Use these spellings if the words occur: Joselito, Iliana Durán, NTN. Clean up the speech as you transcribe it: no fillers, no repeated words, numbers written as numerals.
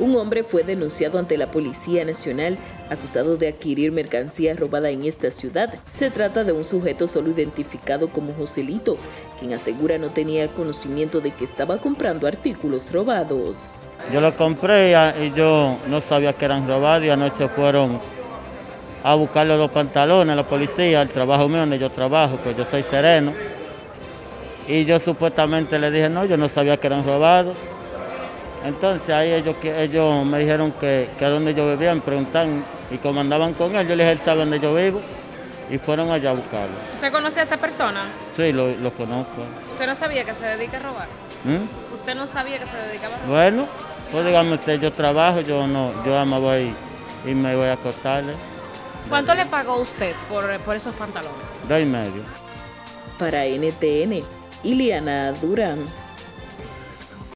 Un hombre fue denunciado ante la Policía Nacional, acusado de adquirir mercancía robada en esta ciudad. Se trata de un sujeto solo identificado como Joselito, quien asegura no tenía el conocimiento de que estaba comprando artículos robados. Yo lo compré y yo no sabía que eran robados, y anoche fueron a buscarle los pantalones a la policía, al trabajo mío donde yo trabajo, pues yo soy sereno. Y yo supuestamente le dije, no, yo no sabía que eran robados. Entonces ahí ellos me dijeron que dónde yo vivía, me preguntaron y como andaban con él, yo les dije, él sabe dónde yo vivo, y fueron allá a buscarlo. ¿Usted conoce a esa persona? Sí, lo conozco. ¿Usted no sabía que se dedica a robar? ¿Mm? ¿Usted no sabía que se dedicaba a robar? Bueno, pues dígame usted, yo trabajo, yo nada más voy y me voy a acostarle. ¿Cuánto le pagó usted por esos pantalones? $2.5. Para NTN, Iliana Durán.